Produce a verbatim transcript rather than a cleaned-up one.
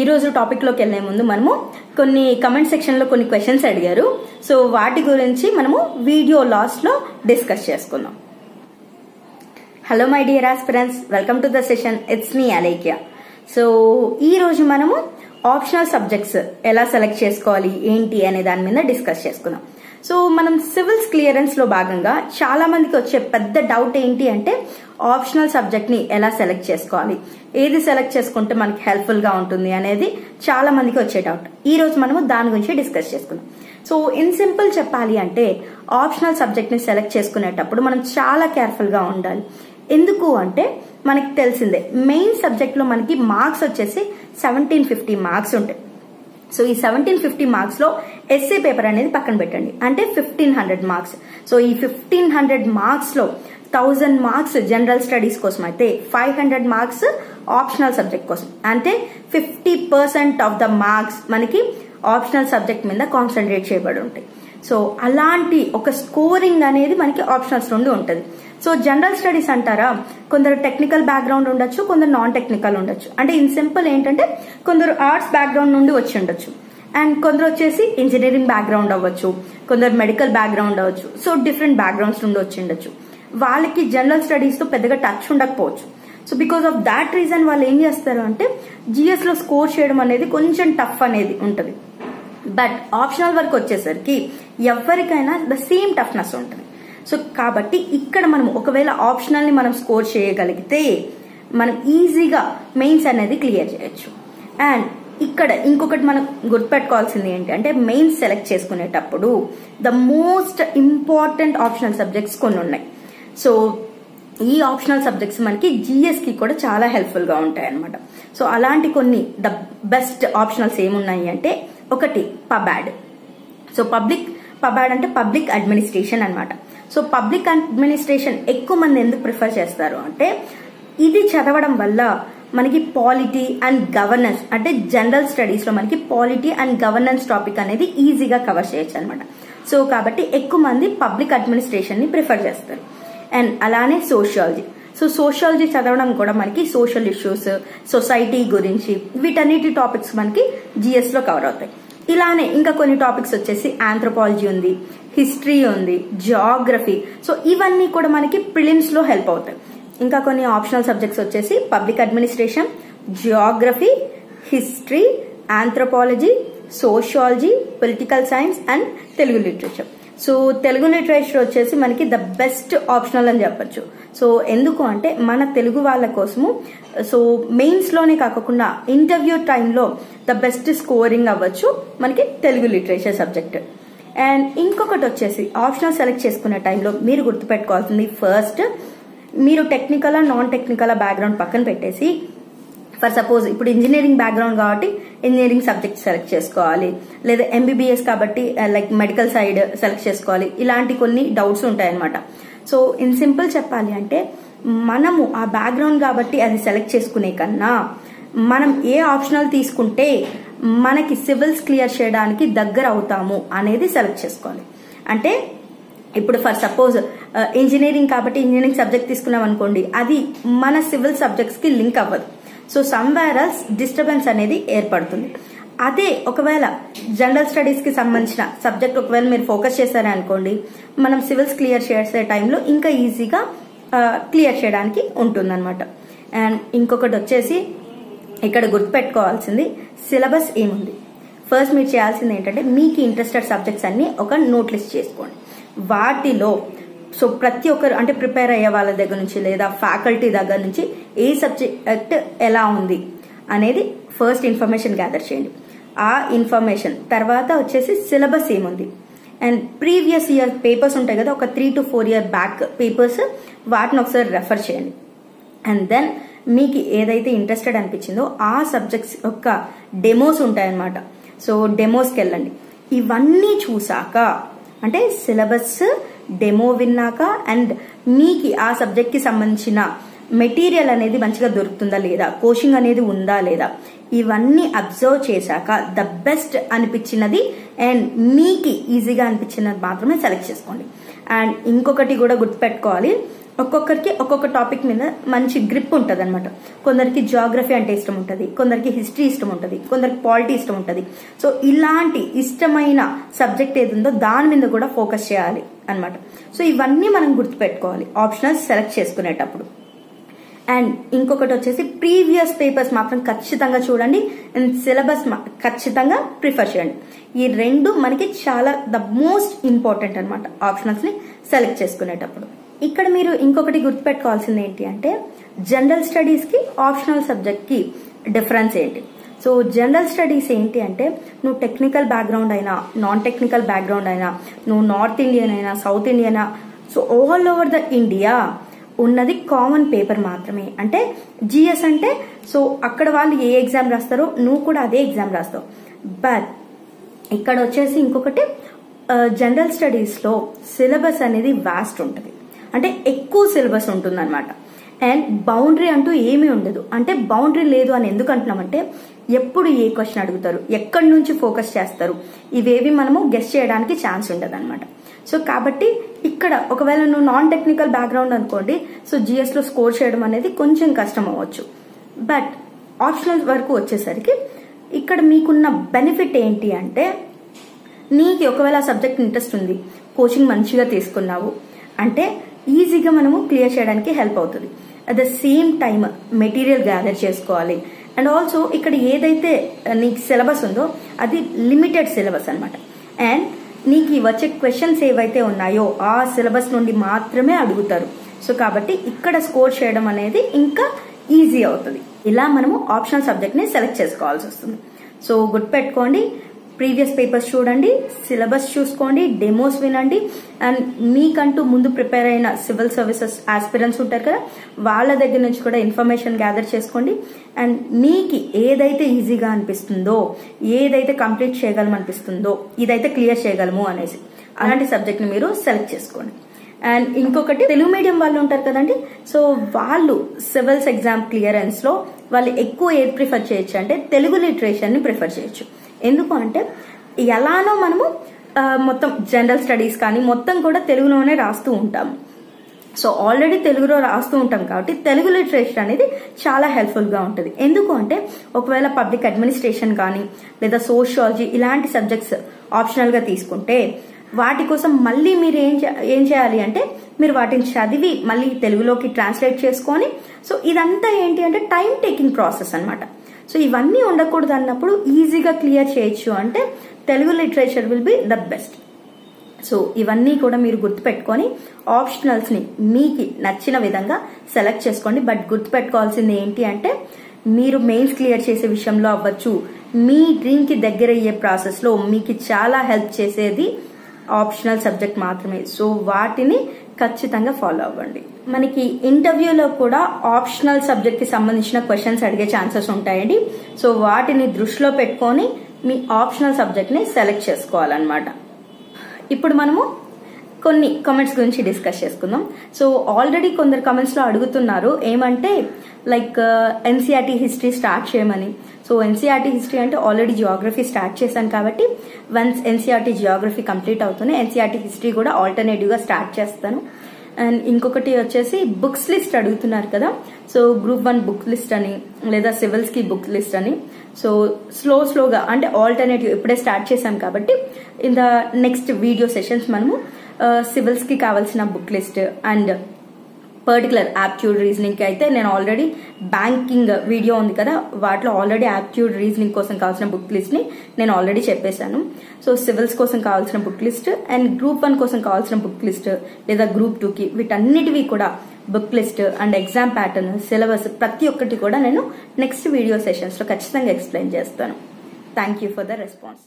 ఈ రోజు టాపిక్ లోకి వెళ్ళే ముందు మనము కొన్ని కమెంట్ సెక్షన్ లో కొన్ని క్వశ్చన్స్ అడిగారు. సో వాటి గురించి మనము వీడియో లాస్ట్ లో డిస్కస్ చేసుకుందాం. Hello my dear aspirants, welcome to the session. It's me Alekhya. So ఈ రోజు మనము ఆప్షనల్ సబ్జెక్ట్స్ ఎలా సెలెక్ట్ చేసుకోవాలి ఏంటి అనే దాని మీద డిస్కస్ చేసుకుందాం. సో మనం సివిల్స్ క్లియరెన్స్ లో భాగంగా చాలా మందికి వచ్చే పెద్ద డౌట్ ఏంటి అంటే ఆప్షనల్ సబ్జెక్ట్ ని ఎలా సెలెక్ట్ చేసుకోవాలి, ఏది సెలెక్ట్ చేసుకుంటే మనకి హెల్ప్ఫుల్ గా ఉంటుంది అనేది చాలా మందికి వచ్చే డౌట్. ఈ రోజు మనము దాని గురించి డిస్కస్ చేసుకుందాం. సో ఇన్ సింపుల్ చెప్పాలి అంటే ఆప్షనల్ సబ్జెక్ట్ ని సెలెక్ట్ చేసుకునేటప్పుడు మనం చాలా కేర్ఫుల్ గా ఉండాలి. ఎందుకు అంటే మనకి తెలిసిందే, మెయిన్ సబ్జెక్ట్ లో మనకి మార్క్స్ వచ్చేసి సెవెంటీన్ ఫిఫ్టీ మార్క్స్ ఉంటాయి. సో ఈ సెవెంటీన్ ఫిఫ్టీ మార్క్స్ లో ఎస్ఏ పేపర్ అనేది పక్కన పెట్టండి, అంటే ఫిఫ్టీన్ హండ్రెడ్ మార్క్స్. సో ఈ ఫిఫ్టీన్ హండ్రెడ్ మార్క్స్ లో థౌజండ్ మార్క్స్ జనరల్ స్టడీస్ కోసం అయితే five hundred marks optional subject కోసం, అంటే fifty percent of the marks మనకి ఆప్షనల్ సబ్జెక్ట్ మీద కాన్సన్ట్రేట్ చేయబడి ఉంటాయి. సో అలాంటి ఒక స్కోరింగ్ అనేది మనకి ఆప్షనల్స్ నుండి ఉంటుంది. సో జనరల్ స్టడీస్ అంటారా, కొందరు టెక్నికల్ బ్యాక్గ్రౌండ్ ఉండొచ్చు, కొందరు నాన్ టెక్నికల్ ఉండొచ్చు. అంటే ఇన్ సింపుల్ ఏంటంటే కొందరు ఆర్ట్స్ బ్యాక్గ్రౌండ్ నుండి వచ్చి ఉండొచ్చు, అండ్ కొందరు వచ్చేసి ఇంజనీరింగ్ బ్యాక్గ్రౌండ్ అవ్వచ్చు, కొందరు మెడికల్ బ్యాక్గ్రౌండ్ అవ్వచ్చు. సో డిఫరెంట్ బ్యాక్గ్రౌండ్స్ నుండి వచ్చి ఉండొచ్చు. వాళ్ళకి జనరల్ స్టడీస్ తో పెద్దగా టచ్ ఉండకపోవచ్చు. So because of that reason వాళ్ళు ఏం చేస్తారు అంటే జిఎస్ లో స్కోర్ చేయడం అనేది కొంచెం టఫ్ అనేది ఉంటుంది. బట్ ఆప్షనల్ వరకు వచ్చేసరికి ఎవరికైనా ద సేమ్ టఫ్నెస్ ఉంటుంది. సో కాబట్టి ఇక్కడ మనం ఒకవేళ ఆప్షనల్ ని మనం స్కోర్ చేయగలిగితే మనం ఈజీగా మెయిన్స్ అనేది క్లియర్ చేయొచ్చు. అండ్ ఇక్కడ ఇంకొకటి మనం గుర్తుపెట్టుకోవాల్సింది ఏంటంటే మెయిన్స్ సెలెక్ట్ చేసుకునేటప్పుడు the most important optional subjects కొన్ని ఉన్నాయి. సో ఈ ఆప్షనల్ సబ్జెక్ట్స్ మనకి జిఎస్ కి కూడా చాలా హెల్ప్ఫుల్ గా ఉంటాయి అనమాట. సో అలాంటి కొన్ని ద బెస్ట్ ఆప్షనల్స్ ఏమున్నాయి అంటే ఒకటి పబాడ్. సో పబ్లిక్ పబాడ్ అంటే పబ్లిక్ అడ్మినిస్ట్రేషన్ అనమాట. సో పబ్లిక్ అడ్మినిస్ట్రేషన్ ఎక్కువ మంది ఎందుకు ప్రిఫర్ చేస్తారు అంటే ఇది చదవడం వల్ల మనకి పాలిటీ అండ్ గవర్నెన్స్, అంటే జనరల్ స్టడీస్ లో మనకి పాలిటీ అండ్ గవర్నెన్స్ టాపిక్ అనేది ఈజీగా కవర్ చేయొచ్చు అనమాట. సో కాబట్టి ఎక్కువ మంది పబ్లిక్ అడ్మినిస్ట్రేషన్ ని ప్రిఫర్ చేస్తారు. అండ్ అలానే సోషియాలజీ. సో సోషియాలజీ చదవడం కూడా మనకి సోషల్ ఇష్యూస్, సొసైటీ గురించి వీటన్నిటి టాపిక్స్ మనకి జిఎస్ లో కవర్ అవుతాయి. ఇలానే ఇంకా కొన్ని టాపిక్స్ వచ్చేసి ఆంథ్రోపాలజీ ఉంది, హిస్టరీ ఉంది, జియోగ్రఫీ. సో ఇవన్నీ కూడా మనకి ప్రిలిమ్స్ లో హెల్ప్ అవుతాయి. ఇంకా కొన్ని ఆప్షనల్ సబ్జెక్ట్స్ వచ్చేసి public administration, geography, history, anthropology, sociology, political science and Telugu literature. So Telugu literature వచ్చేసి మనకి ద బెస్ట్ ఆప్షనల్ అని చెప్పొచ్చు. సో ఎందుకు అంటే మన తెలుగు వాళ్ళ కోసము, సో మెయిన్స్ లోనే కాకుండా ఇంటర్వ్యూ టైంలో ద బెస్ట్ స్కోరింగ్ అవ్వచ్చు మనకి తెలుగు లిటరేచర్ సబ్జెక్ట్. అండ్ ఇంకొకటి వచ్చేసి ఆప్షనల్ సెలెక్ట్ చేసుకునే టైంలో మీరు గుర్తుపెట్టుకోవాల్సింది, ఫస్ట్ మీరు టెక్నికల్ నాన్ టెక్నికల్ బ్యాక్గ్రౌండ్ పక్కన పెట్టేసి, ఫర్ సపోజ్ ఇప్పుడు ఇంజనీరింగ్ బ్యాక్గ్రౌండ్ కాబట్టి ఇంజనీరింగ్ సబ్జెక్ట్ సెలెక్ట్ చేసుకోవాలి, లేదా ఎంబీబీఎస్ కాబట్టి లైక్ మెడికల్ సైడ్ సెలెక్ట్ చేసుకోవాలి. ఇలాంటి కొన్ని డౌట్స్ ఉంటాయన్నమాట. సో ఇన్ సింపుల్ చెప్పాలి అంటే మనము ఆ బ్యాక్గ్రౌండ్ కాబట్టి అది సెలెక్ట్ చేసుకునే కన్నా మనం ఏ ఆప్షనల్ తీసుకుంటే మనకి సివిల్స్ క్లియర్ చేయడానికి దగ్గర అవుతాము అనేది సెలెక్ట్ చేసుకోవాలి. అంటే ఇప్పుడు ఫర్ సపోజ్ ఇంజనీరింగ్ కాబట్టి ఇంజనీరింగ్ సబ్జెక్ట్ తీసుకున్నాం అనుకోండి, అది మన సివిల్ సబ్జెక్ట్స్ కి లింక్ అవ్వదు. సో సమ్వేర్ ఎల్స్ డిస్టర్బెన్స్ అనేది ఏర్పడుతుంది. అదే ఒకవేళ జనరల్ స్టడీస్ కి సంబంధించిన సబ్జెక్ట్ ఒకవేళ మీరు ఫోకస్ చేశారని అనుకోండి, మనం సివిల్స్ క్లియర్ చేసే టైంలో ఇంకా ఈజీగా క్లియర్ చేయడానికి ఉంటుందన్నమాట. అండ్ ఇంకొకటి వచ్చేసి ఇక్కడ గుర్తుపెట్టుకోవాల్సింది సిలబస్ ఏముంది. ఫస్ట్ మీరు చేయాల్సింది ఏంటంటే మీకు ఇంట్రెస్టెడ్ సబ్జెక్ట్స్ అన్ని ఒక నోట్ లిస్ట్ చేసుకోండి. వాటిలో సో ప్రతి ఒక్కరు అంటే ప్రిపేర్ అయ్యే వాళ్ళ దగ్గర నుంచి లేదా ఫ్యాకల్టీ దగ్గర నుంచి ఏ సబ్జెక్ట్ ఎలా ఉంది అనేది ఫస్ట్ ఇన్ఫర్మేషన్ గ్యాదర్ చేయండి. ఆ ఇన్ఫర్మేషన్ తర్వాత వచ్చేసి సిలబస్ ఏముంది అండ్ ప్రీవియస్ ఇయర్ పేపర్స్ ఉంటాయి కదా, ఒక three to four year back papers, వాటిని ఒకసారి రెఫర్ చేయండి. అండ్ దెన్ మీకు ఏదైతే ఇంట్రెస్టెడ్ అనిపించిందో ఆ సబ్జెక్ట్స్ యొక్క డెమోస్ ఉంటాయన్నమాట. సో డెమోస్కి వెళ్ళండి. ఇవన్నీ చూసాక అంటే సిలబస్, డెమో విన్నాక అండ్ మీకు ఆ సబ్జెక్ట్ కి సంబంధించిన మెటీరియల్ అనేది మంచిగా దొరుకుతుందా లేదా, కోచింగ్ అనేది ఉందా లేదా, ఇవన్నీ అబ్జర్వ్ చేశాక ద బెస్ట్ అనిపించినది అండ్ మీకు ఈజీగా అనిపించినది మాత్రమే సెలెక్ట్ చేసుకోండి. అండ్ ఇంకొకటి కూడా గుర్తుపెట్టుకోవాలి, ఒక్కొక్కరికి ఒక్కొక్క టాపిక్ మీద మంచి గ్రిప్ ఉంటుంది అనమాట. కొందరికి జియోగ్రఫీ అంటే ఇష్టం ఉంటుంది, కొందరికి హిస్టరీ ఇష్టం ఉంటుంది, కొందరికి పాలిటీ ఇష్టం ఉంటుంది. సో ఇలాంటి ఇష్టమైన సబ్జెక్ట్ ఏది ఉందో దాని మీద కూడా ఫోకస్ చేయాలి అనమాట. సో ఇవన్నీ మనం గుర్తుపెట్టుకోవాలి ఆప్షనల్స్ సెలెక్ట్ చేసుకునేటప్పుడు. అండ్ ఇంకొకటి వచ్చేసి ప్రీవియస్ పేపర్స్ మాత్రం ఖచ్చితంగా చూడండి, అండ్ సిలబస్ ఖచ్చితంగా ప్రిఫర్ చేయండి. ఈ రెండు మనకి చాలా ద మోస్ట్ ఇంపార్టెంట్ అనమాట ఆప్షనల్స్ ని సెలెక్ట్ చేసుకునేటప్పుడు. ఇక్కడ మీరు ఇంకొకటి గుర్తుపెట్టుకోవాల్సింది ఏంటి అంటే, జనరల్ స్టడీస్ కి ఆప్షనల్ సబ్జెక్ట్ కి డిఫరెన్స్ ఏంటి. సో జనరల్ స్టడీస్ ఏంటి అంటే, నువ్వు టెక్నికల్ బ్యాక్గ్రౌండ్ అయినా నాన్ టెక్నికల్ బ్యాక్గ్రౌండ్ అయినా, నువ్వు నార్త్ ఇండియన్ అయినా సౌత్ ఇండియనా, so all over the India ఉన్నది కామన్ పేపర్ మాత్రమే. అంటే జిఎస్ అంటే సో అక్కడ వాళ్ళు ఏ ఎగ్జామ్ రాస్తారో నువ్వు కూడా అదే ఎగ్జామ్ రాస్తావు. బట్ ఇక్కడ వచ్చేసి ఇంకొకటి, జనరల్ స్టడీస్ లో సిలబస్ అనేది వాస్ట్ ఉంటుంది, అంటే ఎక్కువ సిలబస్ ఉంటుంది అనమాట. అండ్ బౌండరీ అంటూ ఏమీ ఉండదు. అంటే బౌండరీ లేదు అని ఎందుకు అంటున్నామంటే, ఎప్పుడు ఏ క్వశ్చన్ అడుగుతారు, ఎక్కడి నుంచి ఫోకస్ చేస్తారు, ఇవేవి మనము గెస్ చేయడానికి ఛాన్స్ ఉండదు అనమాట. సో కాబట్టి ఇక్కడ ఒకవేళ నువ్వు నాన్ టెక్నికల్ బ్యాక్గ్రౌండ్ అనుకోండి, సో జిఎస్ లో స్కోర్ చేయడం అనేది కొంచెం కష్టం అవ్వచ్చు. బట్ ఆప్షనల్ వరకు వచ్చేసరికి ఇక్కడ మీకున్న బెనిఫిట్ ఏంటి అంటే, నీకు ఒకవేళ ఆ సబ్జెక్ట్ ఇంట్రెస్ట్ ఉంది, కోచింగ్ మంచిగా తీసుకున్నావు అంటే ఈజీగా మనము క్లియర్ చేయడానికి హెల్ప్ అవుతుంది. At the same time material gather చేసుకోవాలి. అండ్ ఆల్సో ఇక్కడ ఏదైతే నీకు సిలబస్ ఉందో అది లిమిటెడ్ సిలబస్ అనమాట. అండ్ నీకు వచ్చే క్వశ్చన్స్ ఏవైతే ఉన్నాయో ఆ సిలబస్ నుండి మాత్రమే అడుగుతారు. సో కాబట్టి ఇక్కడ స్కోర్ చేయడం అనేది ఇంకా ఈజీ అవుతుంది. ఇలా మనము ఆప్షనల్ సబ్జెక్ట్ ని సెలెక్ట్ చేసుకోవాల్సి వస్తుంది. సో గుర్తుపెట్టుకోండి, ప్రీవియస్ పేపర్స్ చూడండి, సిలబస్ చూసుకోండి, డెమోస్ వినండి. అండ్ మీకంటూ ముందు ప్రిపేర్ అయిన సివిల్ సర్వీసెస్ ఆస్పిరెంట్స్ ఉంటారు కదా, వాళ్ళ దగ్గర నుంచి కూడా ఇన్ఫర్మేషన్ గ్యాదర్ చేసుకోండి. అండ్ మీకు ఏదైతే ఈజీగా అనిపిస్తుందో, ఏదైతే కంప్లీట్ చేయగలం అనిపిస్తుందో, ఇదైతే క్లియర్ చేయగలము అనేసి అలాంటి సబ్జెక్ట్ ని మీరు సెలెక్ట్ చేసుకోండి. అండ్ ఇంకొకటి, తెలుగు మీడియం వాళ్ళు ఉంటారు కదండి, సో వాళ్ళు సివిల్స్ ఎగ్జామ్ క్లియరెన్స్ లో వాళ్ళు ఎక్కువ ఏది ప్రిఫర్ చేయొచ్చు అంటే తెలుగు లిటరేచర్ ని ప్రిఫర్ చేయొచ్చు. ఎందుకు అంటే ఎలానో మనము మొత్తం జనరల్ స్టడీస్ కానీ మొత్తం కూడా తెలుగులోనే రాస్తూ ఉంటాము. సో ఆల్రెడీ తెలుగులో రాస్తూ ఉంటాం కాబట్టి తెలుగు లిటరేచర్ అనేది చాలా హెల్ప్ఫుల్ గా ఉంటుంది. ఎందుకు అంటే ఒకవేళ పబ్లిక్ అడ్మినిస్ట్రేషన్ కానీ లేదా సోషియాలజీ ఇలాంటి సబ్జెక్ట్స్ ఆప్షనల్ గా తీసుకుంటే వాటి కోసం మళ్ళీ మీరు ఏం ఏం చేయాలి అంటే, మీరు వాటిని చదివి మళ్ళీ తెలుగులోకి ట్రాన్స్లేట్ చేసుకొని, సో ఇదంతా ఏంటి అంటే టైం టేకింగ్ ప్రాసెస్ అనమాట. సో ఇవన్నీ ఉండకూడదు అన్నప్పుడు ఈజీగా క్లియర్ చేయొచ్చు అంటే Telugu literature will be the best. So ఇవన్నీ కూడా మీరు గుర్తుపెట్టుకొని ఆప్షనల్స్ ని మీకు నచ్చిన విధంగా సెలెక్ట్ చేసుకోండి. బట్ గుర్తుపెట్టుకోవాల్సింది ఏంటి అంటే, మీరు మెయిన్స్ క్లియర్ చేసే విషయంలో అవ్వచ్చు, మీ డ్రీమ్ కి దగ్గర అయ్యే ప్రాసెస్ లో మీకు చాలా హెల్ప్ చేసేది ఆప్షనల్ సబ్జెక్ట్ మాత్రమే. సో వాటిని ఖచ్చితంగా ఫాలో అవ్వండి. మనకి ఇంటర్వ్యూలో కూడా ఆప్షనల్ సబ్జెక్ట్ కి సంబంధించిన క్వశ్చన్స్ అడిగే ఛాన్సెస్ ఉంటాయండి. సో వాటిని దృష్టిలో పెట్టుకొని మీ ఆప్షనల్ సబ్జెక్ట్ ని సెలెక్ట్ చేసుకోవాలన్నమాట. ఇప్పుడు మనము కొన్ని కామెంట్స్ గురించి డిస్కస్ చేసుకుందాం. సో ఆల్రెడీ కొందరు కామెంట్స్ లో అడుగుతున్నారు ఏమంటే, లైక్ ఎన్సీఆర్టీ హిస్టరీ స్టార్ట్ చేయమని. సో ఎన్సీఆర్టీ హిస్టరీ అంటే ఆల్రెడీ జియోగ్రఫీ స్టార్ట్ చేశాను కాబట్టి, వన్స్ ఎన్సీఆర్టీ జియోగ్రఫీ కంప్లీట్ అవుతుంది, ఎన్సీఆర్టీ హిస్టరీ కూడా ఆల్టర్నేటివ్ గా స్టార్ట్ చేస్తాను. అండ్ ఇంకొకటి వచ్చేసి బుక్స్ లిస్ట్ అడుగుతున్నారు కదా, so group one book list అని లేదా సివిల్స్ కి బుక్ లిస్ట్ అని. సో స్లో స్లోగా అంటే ఆల్టర్నేటివ్ ఇప్పుడే స్టార్ట్ చేశాం కాబట్టి, in the next video sessions మనము సివిల్స్ కి కావాల్సిన book list and particular aptitude reasoning కి అయితే నేను ఆల్రెడీ బ్యాంకింగ్ వీడియో ఉంది కదా, వాటిలో ఆల్రెడీ యాప్ట్యూడ్ రీజనింగ్ కోసం కావాల్సిన బుక్ లిస్ట్ ని నేను ఆల్రెడీ చెప్పేశాను. సో సివిల్స్ కోసం కావాల్సిన book list and group one కోసం కావాల్సిన బుక్ లిస్ట్ లేదా గ్రూప్ టూ కి వీటన్నిటివి కూడా book list and exam pattern syllabus ప్రతి ఒక్కటి కూడా నేను నెక్స్ట్ వీడియో సెషన్స్ లో ఖచ్చితంగా ఎక్స్ప్లెయిన్ చేస్తాను. Thank you for the response.